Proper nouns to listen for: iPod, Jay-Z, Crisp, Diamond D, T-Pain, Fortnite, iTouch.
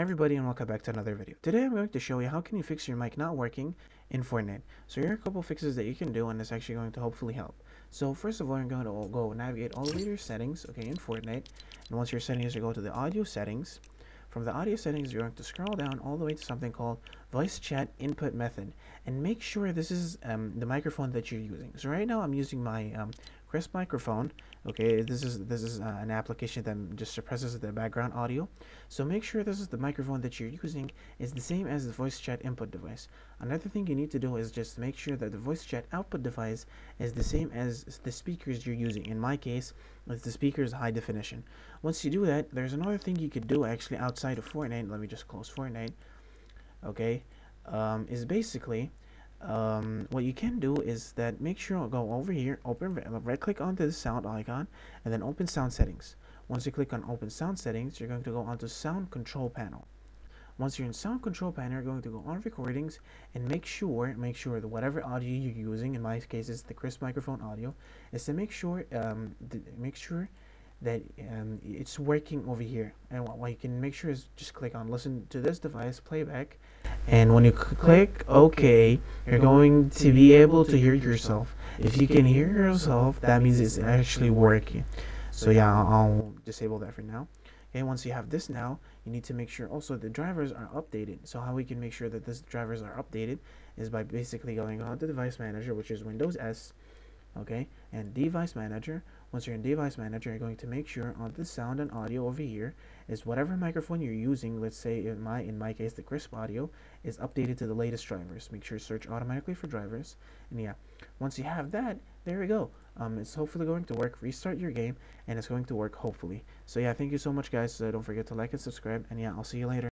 Hi everybody, and welcome back to another video. Today I'm going to show you how can you fix your mic not working in Fortnite. So here are a couple fixes that you can do, and it's actually going to hopefully help. So first of all, you're going to go navigate all the your settings, okay, in Fortnite. And once your settings, you go to the audio settings. From the audio settings, you're going to scroll down all the way to something called voice chat input method, and make sure this is the microphone that you're using. So right now I'm using my Crisp microphone. Okay, this is an application that just suppresses the background audio. So make sure this is the microphone that you're using is the same as the voice chat input device. Another thing you need to do is just make sure that the voice chat output device is the same as the speakers you're using. In my case, it's the speakers high definition. Once you do that, there's another thing you could do actually outside of Fortnite. Let me just close Fortnite. Okay, is basically what you can do is that make sure I'll go over here, open, right click onto the sound icon, and then open sound settings. Once you click on open sound settings, you're going to go onto sound control panel. Once you're in sound control panel, you're going to go on recordings and make sure that whatever audio you're using, in my case it's the Crisp microphone audio, is to make sure that it's working over here. And what you can make sure is just click on listen to this device playback, and when you click OK, you're going to be able to hear yourself. If you can hear yourself, that means it's actually working. So yeah, I'll disable that for now. Okay, once you have this, now you need to make sure also the drivers are updated. So how we can make sure that these drivers are updated is by basically going on to device manager, which is Windows S, okay, and device manager. Once you're in device manager, you're going to make sure on the sound and audio over here is whatever microphone you're using. Let's say in my case the Crisp audio is updated to the latest drivers. Make sure you search automatically for drivers, and yeah, once you have that, there we go. It's hopefully going to work. Restart your game and it's going to work hopefully. So yeah, thank you so much guys. Don't forget to like and subscribe, and yeah, I'll see you later.